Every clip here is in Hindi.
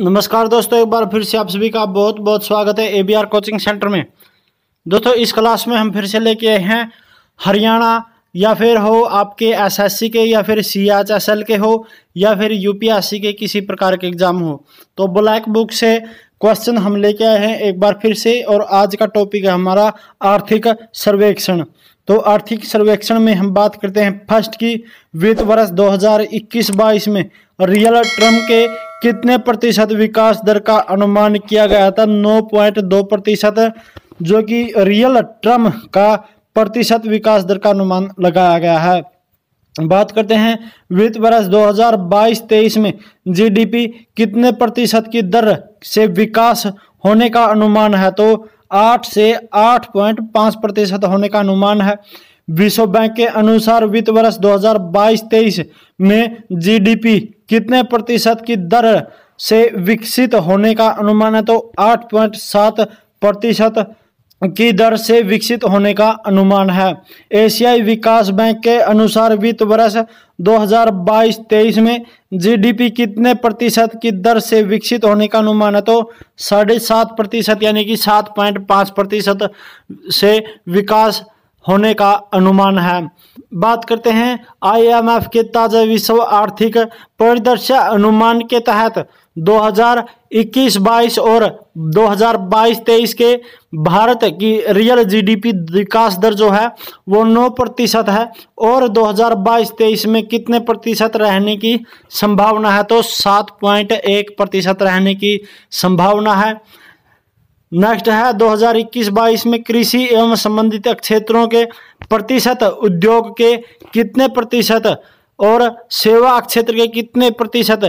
नमस्कार दोस्तों, एक बार फिर से आप सभी का बहुत बहुत स्वागत है एबीआर कोचिंग सेंटर में। दोस्तों, इस क्लास में हम फिर से लेके आए हैं हरियाणा या फिर हो आपके एसएससी के या फिर सीएचएसएल के हो या फिर यूपीएससी के किसी प्रकार के एग्ज़ाम हो, तो ब्लैक बुक से क्वेश्चन हम लेके आए हैं एक बार फिर से। और आज का टॉपिक है हमारा आर्थिक सर्वेक्षण। तो आर्थिक सर्वेक्षण में हम बात करते हैं फर्स्ट की, वित्त वर्ष 2021-22 में रियल टर्म के कितने प्रतिशत विकास दर का अनुमान किया गया था? 9.2%, जो कि रियल टर्म का प्रतिशत विकास दर का अनुमान लगाया गया है। बात करते हैं वित्त वर्ष 2022-23 में जीडीपी कितने प्रतिशत की दर से विकास होने का अनुमान है? तो 8 से 8.5% होने का अनुमान है। विश्व बैंक के अनुसार वित्त वर्ष 2022-23 में जीडीपी कितने प्रतिशत की दर से विकसित होने का अनुमान है? तो 8.7% की दर से विकसित होने का अनुमान है। एशियाई विकास बैंक के अनुसार वित्त वर्ष 2022-23 में जीडीपी कितने प्रतिशत की दर से विकसित होने का अनुमान है? तो 7.5%, यानी कि 7.5% से विकास होने का अनुमान है। बात करते हैं आईएमएफ के ताज़ा विश्व आर्थिक परिदृश्य अनुमान के तहत 2021-22 और 2022-23 के भारत की रियल जीडीपी विकास दर जो है वो 9% है, और 2022-23 में कितने प्रतिशत रहने की संभावना है? तो 7.1% रहने की संभावना है। नेक्स्ट है 2021-22 में कृषि एवं संबंधित क्षेत्रों के प्रतिशत, उद्योग के कितने प्रतिशत और सेवा क्षेत्र के कितने प्रतिशत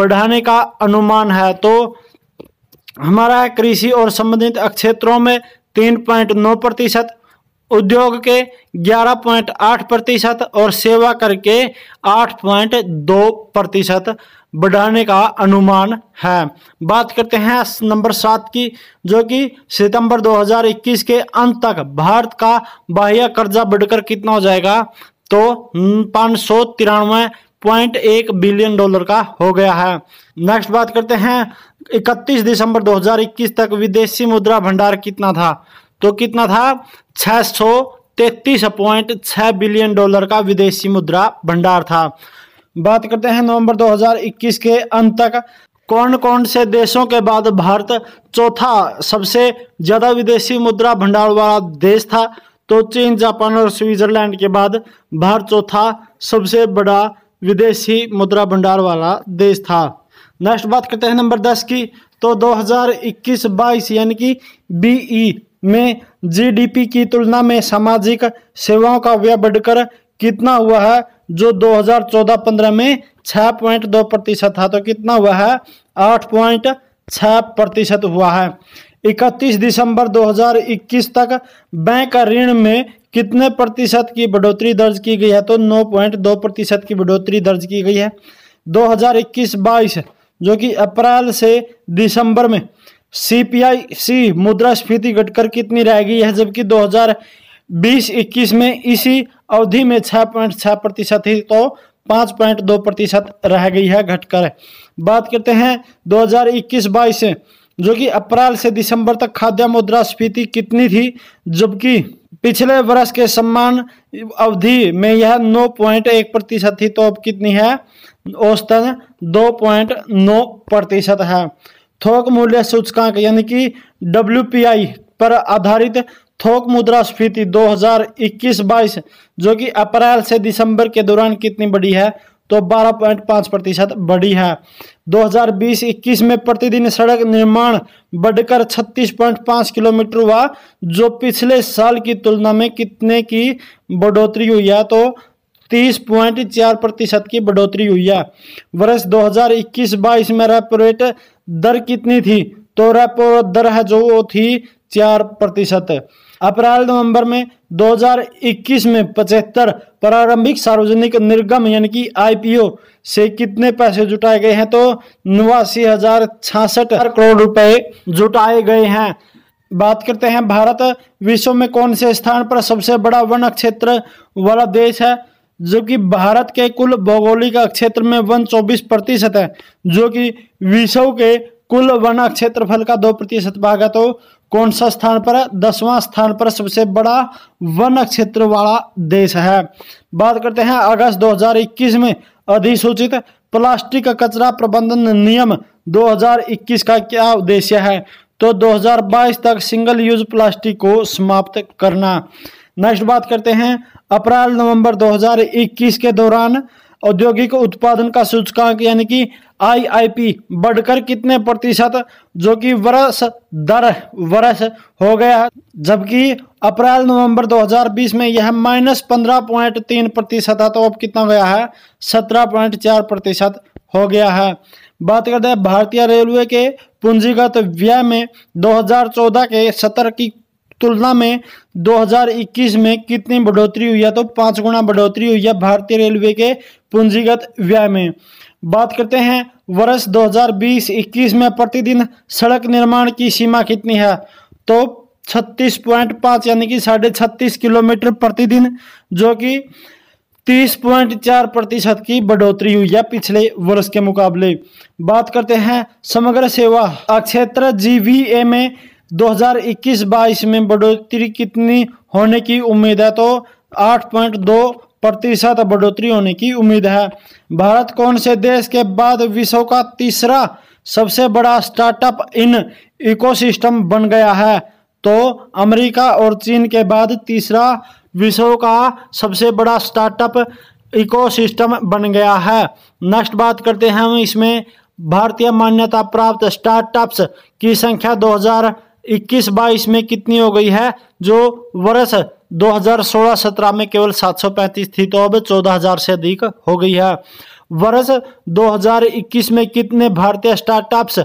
बढ़ाने का अनुमान है? तो हमारा कृषि और संबंधित क्षेत्रों में 3.9%, उद्योग के 11.8% और सेवा कर के 8.2% बढ़ाने का अनुमान है। बात करते हैं नंबर 7 की, जो कि सितंबर 2021 के अंत तक भारत का बाह्य कर्जा बढ़कर कितना हो जाएगा? तो 593.1 बिलियन डॉलर का हो गया है। नेक्स्ट बात करते हैं 31 दिसंबर 2021 तक विदेशी मुद्रा भंडार कितना था? तो कितना था? 633.6 बिलियन डॉलर का विदेशी मुद्रा भंडार था। बात करते हैं नवंबर 2021 के अंत तक कौन कौन से देशों के बाद भारत चौथा सबसे ज़्यादा विदेशी मुद्रा भंडार वाला देश था? तो चीन, जापान और स्विट्जरलैंड के बाद भारत चौथा सबसे बड़ा विदेशी मुद्रा भंडार वाला देश था। नेक्स्ट बात करते हैं नंबर 10 की, तो 2021-22 यानी कि बीई में जीडीपी की तुलना में सामाजिक सेवाओं का व्यय बढ़कर कितना हुआ है? जो 2014-15 में 6.2% था, तो कितना हुआ है? 8.6% हुआ है। 31 दिसंबर 2021 तक बैंक ऋण में कितने प्रतिशत की बढ़ोतरी दर्ज की गई है? तो 9.2% की बढ़ोतरी दर्ज की गई है। 2021-22 जो कि अप्रैल से दिसंबर में CPI मुद्रास्फीति घटकर कितनी रह गई है? जबकि 2020-21 में इसी अवधि में 6.6% थी, तो 5.2% रह गई है घटकर। बात करते हैं 2021-22 जो कि अप्रैल से दिसंबर तक खाद्य मुद्रास्फीति कितनी थी? जबकि पिछले वर्ष के समान अवधि में यह 9.1% थी, तो अब कितनी है? औसतन 2.9% है। थोक मूल्य सूचकांक यानी कि WPI पर आधारित थोक मुद्रास्फीति 2021-22 जो कि अप्रैल से दिसंबर के दौरान कितनी बढ़ी है? तो 12.5% बढ़ी है। 2020-21 में प्रतिदिन सड़क निर्माण बढ़कर 36.5 किलोमीटर हुआ, जो पिछले साल की तुलना में कितने की बढ़ोतरी हुई है? तो 30.4% की बढ़ोतरी हुई है। वर्ष 2021-22 में रेपोरेट दर कितनी थी? तो रेपो दर है जो वो थी 4%। अप्रैल नवंबर में 2021 में 75 प्रारंभिक सार्वजनिक निर्गम यानी कि IPO से कितने पैसे जुटाए गए हैं? तो 89,066 करोड़ रुपए जुटाए गए हैं। बात करते हैं भारत विश्व में कौन से स्थान पर सबसे बड़ा वन क्षेत्र वाला देश है? जबकि भारत के कुल भौगोलिक क्षेत्र में वन 24% है, जो कि विश्व के कुल वन क्षेत्रफल का 2% भाग है। तो कौन सा स्थान पर है? 10वां स्थान पर सबसे बड़ा वन क्षेत्र वाला देश है। बात करते हैं अगस्त 2021 में अधिसूचित प्लास्टिक कचरा प्रबंधन नियम 2021 का क्या उद्देश्य है? तो 2022 तक सिंगल यूज प्लास्टिक को समाप्त करना। नेक्स्ट बात करते हैं अप्रैल नवंबर 2021 के दौरान औद्योगिक उत्पादन का सूचकांक यानी कि आईआईपी बढ़कर कितने प्रतिशत, जो कि वर्ष दर वर्ष हो गया, जबकि अप्रैल नवंबर 2020 में यह -15.3% है। तो अब कितना गया है? 17.4% हो गया है। बात करते हैं भारतीय रेलवे के पूंजीगत व्यय में 2014 के सत्र की तुलना में 2021 में कितनी बढ़ोतरी हुई है? तो 5 गुना बढ़ोतरी हुई है भारतीय रेलवे के पूंजीगत व्यय में। बात करते हैं वर्ष 2020-21 में प्रतिदिन सड़क निर्माण की सीमा कितनी है? तो 36.5 यानी कि 36.5 किलोमीटर प्रतिदिन, जो कि 30.4% की बढ़ोतरी हुई है पिछले वर्ष के मुकाबले। बात करते हैं समग्र सेवा क्षेत्र जीवीए में 2021-22 में बढ़ोतरी कितनी होने की उम्मीद है? तो 8.2% बढ़ोतरी होने की उम्मीद है। भारत कौन से देश के बाद विश्व का तीसरा सबसे बड़ा स्टार्टअप इन इकोसिस्टम बन गया है? तो अमेरिका और चीन के बाद तीसरा विश्व का सबसे बड़ा स्टार्टअप इकोसिस्टम बन गया है। नेक्स्ट बात करते हैं हम इसमें भारतीय मान्यता प्राप्त स्टार्टअप्स की संख्या 2021-22 में कितनी हो गई है, जो वर्ष 2016-17 में केवल 735 थी, तो अब 14,000 से अधिक हो गई है। वर्ष 2021 में कितने भारतीय स्टार्टअप्स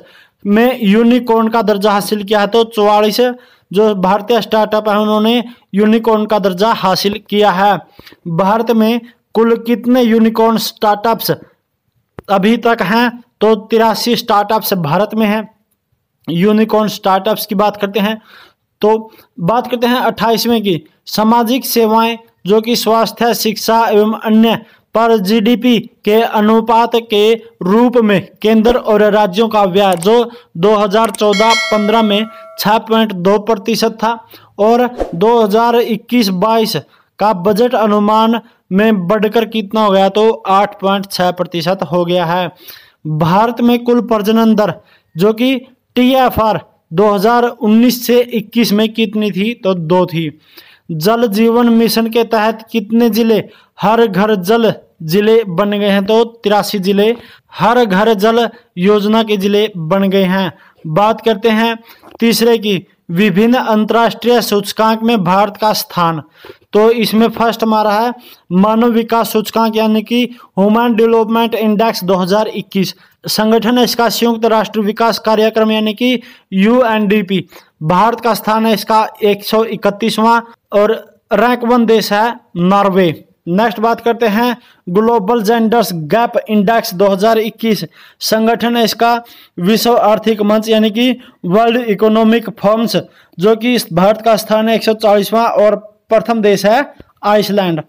में यूनिकॉर्न का दर्जा हासिल किया है? तो 44 जो भारतीय स्टार्टअप हैं उन्होंने यूनिकॉर्न का दर्जा हासिल किया है। भारत में कुल कितने यूनिकॉर्न स्टार्टअप्स अभी तक हैं? तो 83 स्टार्टअप्स भारत में हैं। यूनिकॉर्न स्टार्टअप्स की बात करते हैं तो बात करते हैं 28वें की सामाजिक सेवाएं, जो कि स्वास्थ्य, शिक्षा एवं अन्य पर जीडीपी के अनुपात के रूप में केंद्र और राज्यों का व्यय, जो 2014-15 में 6.2% था और 2021-22 का बजट अनुमान में बढ़कर कितना हो गया? तो 8.6% हो गया है। भारत में कुल प्रजनन दर, जो कि TFR 2019-21 में कितनी थी? तो 2 थी। जल जीवन मिशन के तहत कितने जिले हर घर जल जिले बन गए हैं? तो 83 जिले हर घर जल योजना के जिले बन गए हैं। बात करते हैं 3 की विभिन्न अंतर्राष्ट्रीय सूचकांक में भारत का स्थान, तो इसमें फर्स्ट हमारा है मानव विकास सूचकांक यानी कि ह्यूमन डेवलपमेंट इंडेक्स 2021, संगठन इसका संयुक्त राष्ट्र विकास कार्यक्रम यानी कि UNDP। भारत का स्थान है इसका 131वां और रैंक 1 देश है नॉर्वे। नेक्स्ट बात करते हैं ग्लोबल जेंडर्स गैप इंडेक्स 2021, संगठन है इसका विश्व आर्थिक मंच यानी कि वर्ल्ड इकोनॉमिक फोरम्स, जो कि भारत का स्थान है 140वां और प्रथम देश है आइसलैंड।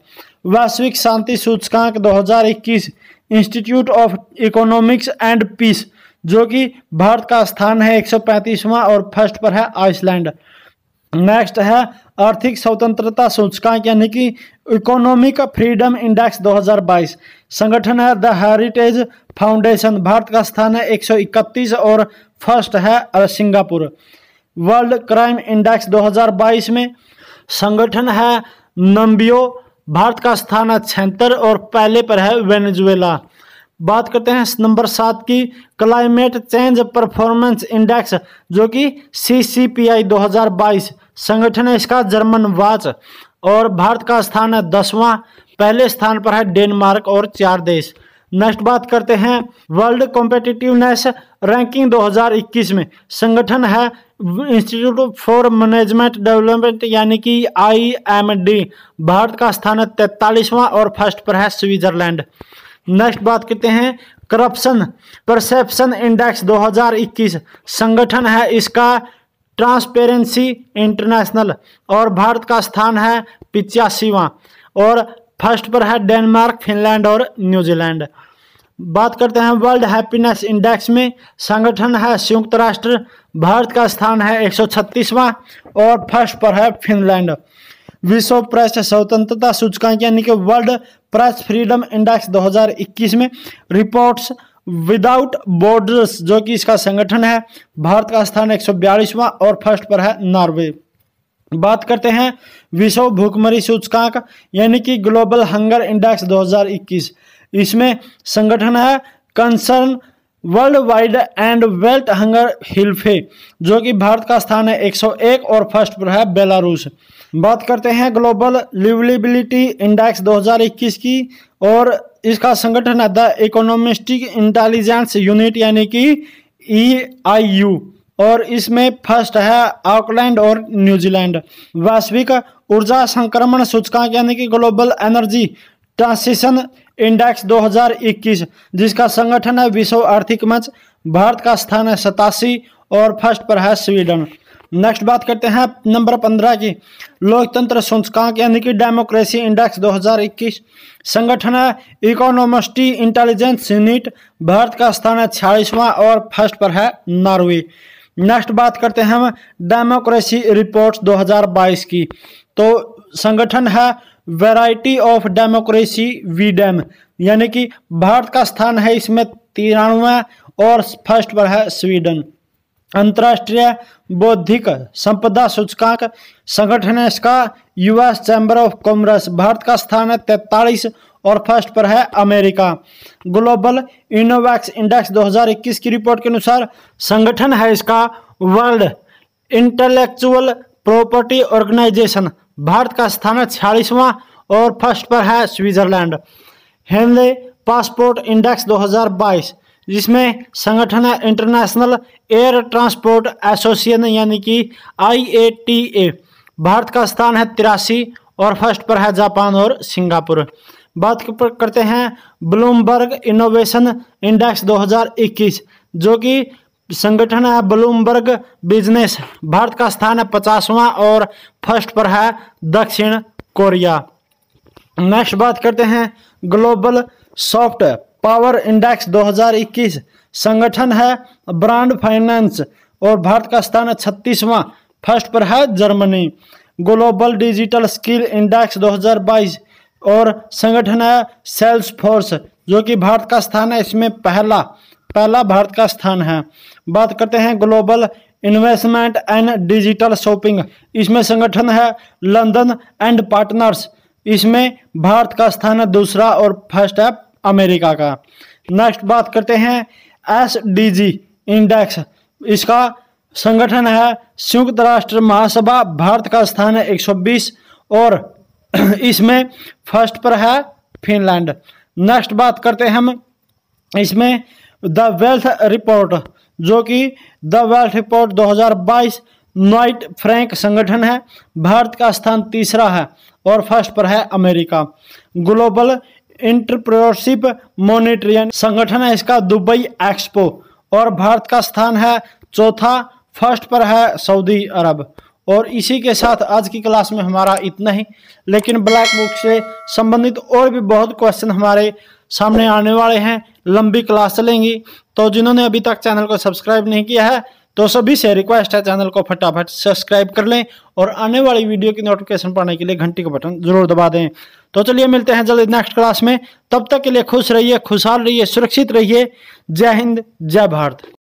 वैश्विक शांति सूचकांक 2021 institute of economics and piece, जो कि भारत का स्थान है 135वां और फर्स्ट पर है आइसलैंड। नेक्स्ट है आर्थिक स्वतंत्रता सूचकांक यानी कि इकोनॉमिक फ्रीडम इंडेक्स 2022, संगठन है द हेरिटेज फाउंडेशन, भारत का स्थान है 131 और फर्स्ट है सिंगापुर। वर्ल्ड क्राइम इंडेक्स 2022 में संगठन है नम्बियो, भारत का स्थान है 76 और पहले पर है वेनेजुएला। बात करते हैं नंबर 7 की क्लाइमेट चेंज परफॉर्मेंस इंडेक्स, जो कि CCPI 2022, संगठन है इसका जर्मन वॉच और भारत का स्थान है 10वां, पहले स्थान पर है डेनमार्क और 4 देश। नेक्स्ट बात करते हैं वर्ल्ड कॉम्पिटिटिवनेस रैंकिंग 2021 में, संगठन है इंस्टीट्यूट फॉर मैनेजमेंट डेवलपमेंट यानी कि IMD, भारत का स्थान है 43वां और फर्स्ट पर है स्विट्जरलैंड। नेक्स्ट बात करते हैं करप्शन परसेप्शन इंडेक्स 2021, संगठन है इसका ट्रांसपेरेंसी इंटरनेशनल और भारत का स्थान है 85वां और फर्स्ट पर है डेनमार्क, फिनलैंड और न्यूजीलैंड। बात करते हैं वर्ल्ड हैप्पीनेस इंडेक्स में, संगठन है संयुक्त राष्ट्र, भारत का स्थान है 136वां और फर्स्ट पर है फिनलैंड। विश्व प्रेस स्वतंत्रता सूचकांक यानी कि वर्ल्ड प्रेस फ्रीडम इंडेक्स 2021 में रिपोर्ट्स विदाउट बॉर्डर्स जो कि इसका संगठन है, भारत का स्थान 142वां और फर्स्ट पर है नॉर्वे। बात करते हैं विश्व भूखमरी सूचकांक यानी कि ग्लोबल हंगर इंडेक्स 2021, इसमें संगठन है कंसर्न वर्ल्ड वाइड एंड वेल्थंगरहिल्फे जो कि भारत का स्थान है 101 और फर्स्ट पर है बेलारूस। बात करते हैं ग्लोबल लिवलिबिलिटी इंडेक्स 2021 की और इसका संगठन है द इकोनॉमिस्ट इंटेलिजेंस यूनिट यानी कि EIU और इसमें फर्स्ट है आउकलैंड और न्यूजीलैंड। वैश्विक ऊर्जा संक्रमण सूचकांक यानी कि ग्लोबल एनर्जी ट्रांसिशन इंडेक्स 2021 जिसका संगठन है विश्व आर्थिक मंच, भारत का स्थान है 87 और फर्स्ट पर है स्वीडन। नेक्स्ट बात करते हैं नंबर 15 की, लोकतंत्र सूचकांक यानी कि डेमोक्रेसी इंडेक्स 2021, संगठन है इकोनॉमिस्ट इंटेलिजेंस यूनिट, भारत का स्थान है 46वां और फर्स्ट पर है नॉर्वे। नेक्स्ट बात करते हैं हम डेमोक्रेसी रिपोर्ट्स 2022 की, तो संगठन है वैरायटी ऑफ डेमोक्रेसी वीडेम यानी कि भारत का स्थान है इसमें 93वां और फर्स्ट पर है स्वीडन। अंतर्राष्ट्रीय बौद्धिक संपदा सूचकांक, संगठन है इसका US chamber of commerce, Bharat का स्थान है 43 और फर्स्ट पर है अमेरिका। ग्लोबल इनोवेक्स इंडेक्स 2021 की रिपोर्ट के अनुसार संगठन है इसका world intellectual property organisation, Bharat का स्थान है 46वां और फर्स्ट पर है स्विट्जरलैंड। हेनले पासपोर्ट इंडेक्स 2022 जिसमें संगठन है इंटरनेशनल एयर ट्रांसपोर्ट एसोसिएशन यानी कि IATA, भारत का स्थान है 83 और फर्स्ट पर है जापान और सिंगापुर। बात करते हैं ब्लूमबर्ग इनोवेशन इंडेक्स 2021 जो कि संगठन है ब्लूमबर्ग बिजनेस, भारत का स्थान है 50वां और फर्स्ट पर है दक्षिण कोरिया। नेक्स्ट बात करते हैं ग्लोबल सॉफ्ट पावर इंडेक्स 2021, संगठन है ब्रांड फाइनेंस और भारत का स्थान है 36वां, फर्स्ट पर है Germany. Global digital skill index 2022 और संगठन है सेल्सफोर्स जो कि भारत का स्थान है इसमें पहला भारत का स्थान है। बात करते हैं global investment and digital shopping, इसमें संगठन है लंदन एंड पार्टनर्स, इसमें भारत का स्थान है 2वां और फर्स्ट है अमेरिका का। नेक्स्ट बात करते हैं SDG इंडेक्स, इसका संगठन है संयुक्त राष्ट्र महासभा, भारत का स्थान है 120 और इसमें फर्स्ट पर है फिनलैंड। नेक्स्ट बात करते हैं हम इसमें द वेल्थ रिपोर्ट जो कि the wealth report 2022, Knight Frank संगठन है, भारत का स्थान 3रा है और फर्स्ट पर है अमेरिका। ग्लोबल एंटरप्रेन्योरशिप मॉनिटरिंग संगठन है इसका दुबई एक्सपो और भारत का स्थान है 4वां, फर्स्ट पर है सऊदी अरब। और इसी के साथ आज की क्लास में हमारा इतना ही, लेकिन ब्लैक बुक से संबंधित और भी बहुत क्वेश्चन हमारे सामने आने वाले हैं, लंबी क्लास चलेंगी, तो जिन्होंने अभी तक चैनल को सब्सक्राइब नहीं किया है तो सभी से रिक्वेस्ट है चैनल को फटाफट सब्सक्राइब कर लें और आने वाली वीडियो की नोटिफिकेशन पाने के लिए घंटी का बटन जरूर दबा दें। तो चलिए मिलते हैं जल्द नेक्स्ट क्लास में, तब तक के लिए खुश रहिए, खुशहाल रहिए, सुरक्षित रहिए। जय हिंद, जय भारत।